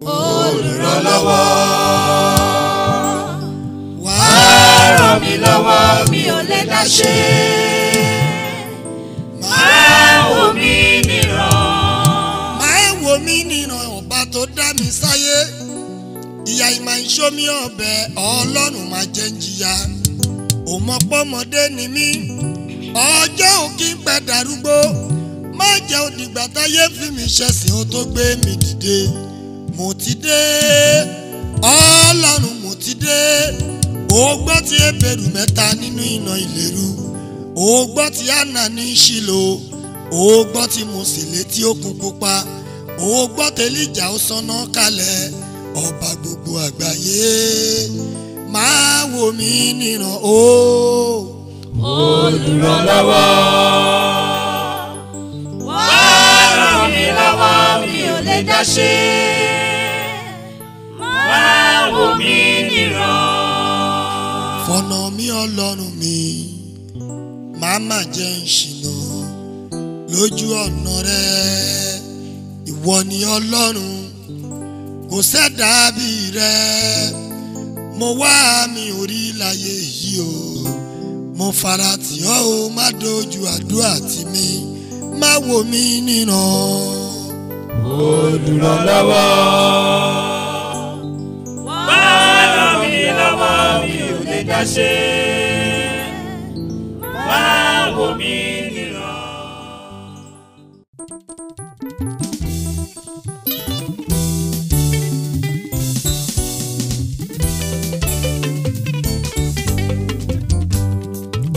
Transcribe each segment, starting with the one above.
Olùrànlọ́wọ́ wàá ràn mí lọ́wọ́, mi ò lè dá ṣe, máa wò mí nìran. Máa wò mí nìran, ọba tó dá mi sáyé, ìyà ìmà ìṣómi ọ̀bẹ Ọlọ́run máa jẹ́ ń jìyà. Òmọ̀pọ̀mọdé ni mí, ọjọ́ òkè ń pẹ́ darúgbó, má jẹ́ òdìgbà táyé fi mi ṣẹ̀sín ó tó gbé mi dìde. Mo ti dé, Ọlọ́run mo ti dé. Ó gbọ́ ti Hébérù mẹ́ta nínú iná ìléru, ó gbọ́ ti Hánà ní Ṣílò, ó gbọ́ ti Mósè létí òkun pupa, ó gbọ́ ti Èlíjà ó ṣáná kalẹ̀ ọba gbogbo àgbáyé. Máa wò mí níran o, Olùrànlọ́wọ́ wàá ràn mí lọ́wọ́, mi ò lè dá ṣe, máa wò mí níran. Ọ̀nà mi Ọlọ́run mi, má mà jẹ́ n ṣìnà lójú ọ̀nà rẹ. Ìwọ ni Ọlọ́run, kò sẹ́dá bí rẹ. Mo wá mi ò rí láyé yìí o, mo fara tì ọ́ o, má dojú àdúrà tì mí, má wò mí níran. Olùrànlọ́wọ́ wàá ràn mí lọ́wọ́, mi ò lè dá ṣe, máa wò mí níran.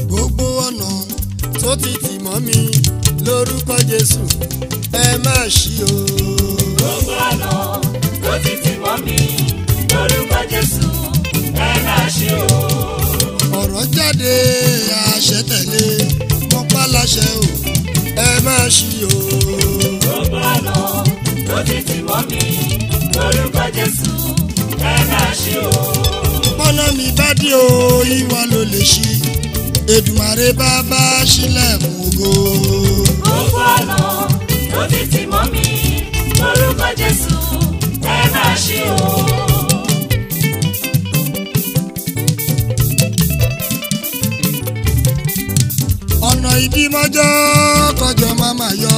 Gbogbo ọ̀nà tó ti tì mọ́ mi lórúkọ Jésù, ẹ má ṣí o. Gbogbo ọ̀nà tó ti tì mọ́ mi lórúkọ Jésù, ẹ má ṣí o. Ọ̀rọ̀ jáde àṣẹ tẹ̀lé, mo pa láṣẹ o, ẹ má ṣí o. Gbogbo ọ̀nà tó ti tì mọ́ mi lórúkọ Jésù, ẹ má ṣí o. Bọ́nà mi bá dí o, ìwọ ló lè ṣí, Èdùmàrè bàbá ṣílẹ̀kùn ògo. Gbogbo ọ̀nà tó ti tì mọ́ mi lórúkọ Jésù, ẹ má ṣí o. Ìdímọ́jọ́ kọjọ máma yọ,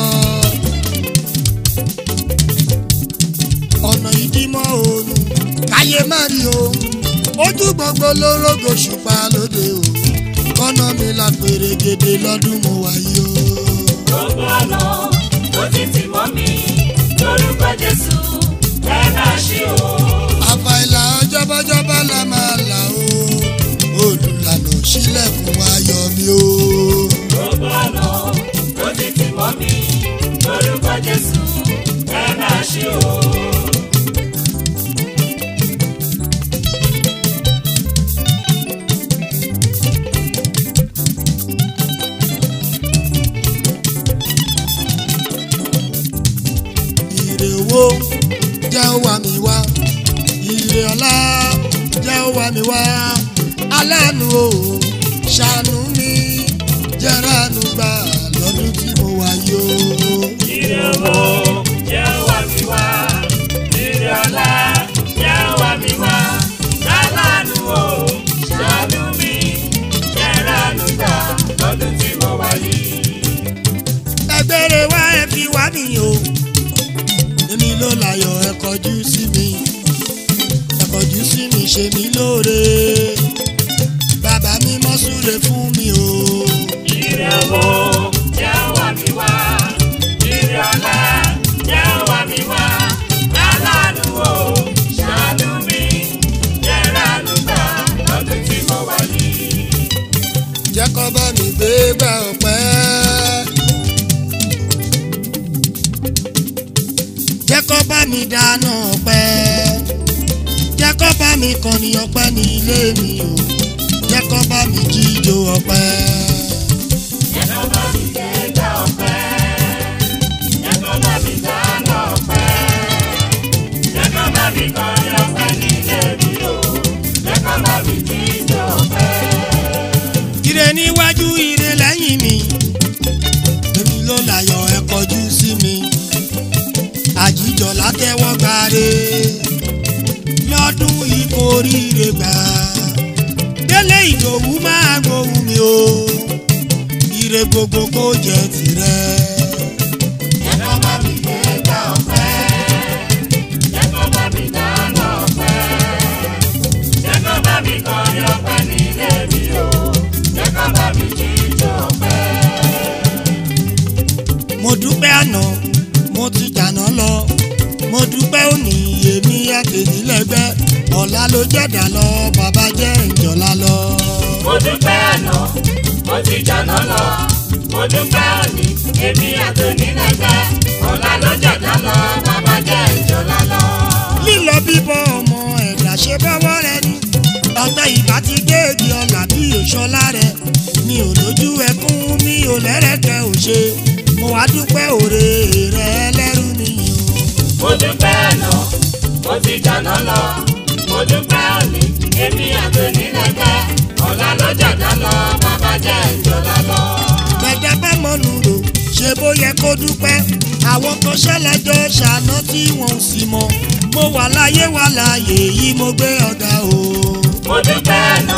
ọ̀nà ìdímọ́ òòrùn káyé má rí o. Ojú gbogbo lórógo ṣùpá lóde o, kọ́nà mi la pèrègèdè lọ́dún mo wáyé o. Gbogbo ọ̀nà tó ti tì mọ́ mi lórúkọ Jésù, ẹ má ṣí o. Àfàìlà jọbọjọba la máa là o, Olùlànà ṣílẹ̀kùn ayọ̀ mi o. Gbogbo ọ̀nà tó ti tì mọ́ mi lórúkọ Jésù, ẹ má ṣí o. Ire owó jẹ́ ó wá mi wá, ire ọlá jẹ́ ó wá mi wá. Aláàánú o, ṣàánú mi, jẹ́ránú gbà lọ́dún tí mo wà yó. Ire owó jẹ́ wá mi wá, ire ọlá jẹ́ wá mi wá. Aláàánú o, ṣàánú mi, jẹ́ránú gbà lọ́dún tí mo wà yí. Ẹgbẹ́rẹ́ wá ẹ fi wá mi o, èmi ló láyọ̀ ẹ kọjú sí mi, ẹ kọjú sí mi ṣe mí lóore. Bàbá mi mọ́ súre fún mi o. Ire owó jẹ́ wá mi wá, ire ọlá jẹ́ wá mi wá. Aláàánú o, ṣàánú mi, jẹ́ránú gbà lọ́dún tí mo wà yí. Jẹ́ kó bá mi gbé gbà ọpẹ́, jẹ́ kó bá mi dáná ọpẹ́, jẹ́ kó bá mi kọrin ọpẹ́ ní ilé mi o. Jẹ́ kó bá mi jíjó ọpẹ́, jẹ́ kó bá mi kéka ọpẹ́, jẹ́ kó bá mi dáná ọpẹ́, jẹ́ kó bá mi kọrin ọpẹ́ nílé mi o, jẹ́ kó bá mi jíjó ọpẹ́. Ire níwájú, ire lẹ́yìn mi, èmi ló láyọ̀ ẹ kọjú sí mi. Àjíjọ látẹ́wọ́ gbáre. oríire gbà. Délé Ìdòwú máa gbóhùn mi o, ire gbogbo kó jẹ́ tirẹ̀. Mo dúpẹ́ àná, mo ti jàná lọ. Mo dúpẹ́ òní, èmi àkejì lẹ́gbẹ́. Ọ̀la ló jẹ̀dá lọ, bàbá jẹ́ ìjọ̀la lọ. Mo dúpẹ́ àná, mo ti jàná lọ. Mo dúpẹ́ òní, èmi àkejì lẹ́gbẹ́. Ọ̀la ló jẹ̀dá lọ, bàbá jẹ́ ìjọ̀la lọ. Lílọ bíbọ̀ ọmọ ẹ̀dá ṣe bọ́wọ́ rẹ ni. Ọ̀tẹ̀ ìbá ti géègì ọ̀la bí òṣọlá rẹ. Mi ò lójú ẹkún, mi ò lẹ́rẹ̀kẹ́ òṣè. Mo wá dúpẹ́ òre rẹ ẹlẹ́rú mi yìí. Mo dúpẹ́ àná, mo ti jàná lọ. Mo dúpẹ́ òní, èmi àtòní lẹ́gbẹ́. Ọ̀la ló jàdá lọ, bàbá jẹ́ ìjọba lọ. Bẹ̀jẹ̀ bẹ́ mọ́nu rò, ṣe bó yẹ kó dúpẹ́. Àwọn kan ṣẹlẹ̀ jọ ṣàná tí wọ́n ò sì mọ̀. Mo wà láyé yìí mo gbé ọ̀gá o. Mo dúpẹ́ àná,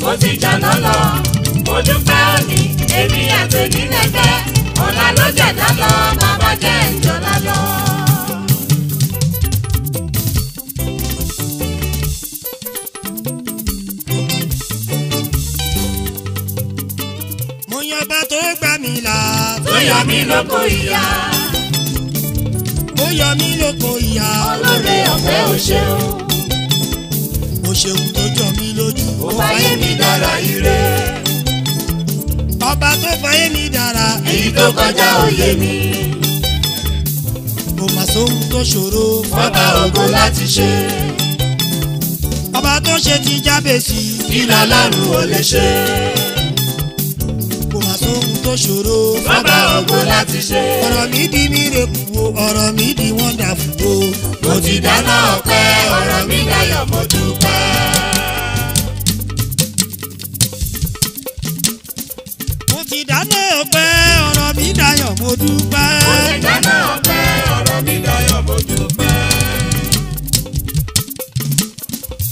mo ti jàná lọ. Mo dúpẹ́ òní, èmi àtòní lẹ́gbẹ́. Ọ̀la ló jẹ̀dá lọ, bàbá jẹ́ ìjọba lọ. Mo yan ọba tó gbà mí là. Tó yọ mí lóko ìyá. Ó yọ mí lóko ìyá. Olóore ọ̀fẹ́ ò ṣeun. Ó ṣeun tó jọ mí lójú. Ó fàyè mi dára ire. Ọba tó fàyè mi dára, èyí tó kọjá òye mi. Kò mà sóhun tó ṣòro fọ́ba ògo láti ṣe. Ọba tó ṣe ti Jábèsì, kí l'Ọlọ́run ò lè ṣe. Kò mà sóhun tó ṣòro fọ́ba ògo láti ṣe. Ọ̀rọ̀ mi di mírèkù, ọ̀rọ̀ mi di wọ́ndàfù. Mo ti dáná ọpẹ́, ọ̀rọ̀ mi dayọ̀ mo dúpẹ́. Ọpẹ́ ọ̀rọ̀ mi dayọ̀ mo dúpẹ́. Ọ̀sẹ̀dáná ọpẹ́ ọ̀rọ̀ mi dayọ̀ mo dúpẹ́.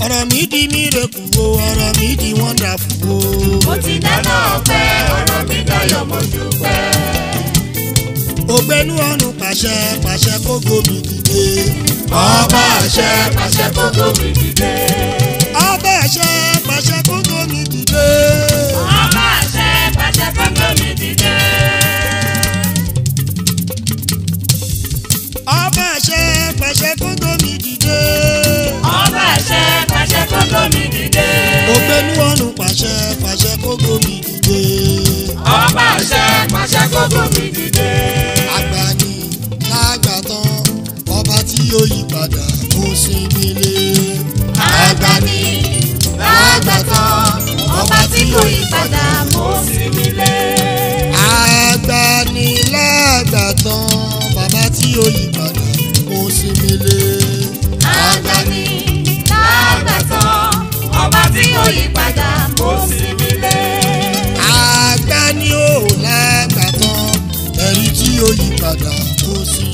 Ọ̀rọ̀ mi di miracle o, ọ̀rọ̀ mi di wonderful o. Ọ̀sẹ̀dáná ọpẹ́ ọ̀rọ̀ mi dayọ̀ mo dúpẹ́. Ògbénú ọ̀run pàṣẹ pàṣẹ kó gòmì dìde. Ọba àṣẹ pàṣẹ kó gòmì dìde. Ọba àṣẹ pàṣẹ kó gòmì dìde. Ọba àṣẹ pàṣẹ kó gòmì dìde. Ọba àṣẹ pàṣẹ kó gòmì dìde. Ọba àṣẹ pàṣẹ kó gòmì dìde. Ògbénú ọ̀run pàṣẹ pàṣẹ kó gòmì dìde. Ọba àṣẹ pàṣẹ kó gòmì dìde. Àgbàni lágbàtàn ọba tí ó yí padà kó sinmi lé. Àgbàni lágbàtàn ọba tí kò yí padà kó sinmi lé. Àgbàni lágbàtàn bàbá tí ó yí padà kó sinmi lé. Àgbàni lágbàtàn ọba tí ó yí padà kó sinmi lé. Àgbàni ó lágbàtàn ẹ̀rí tí ó yí padà kó sinmi lé.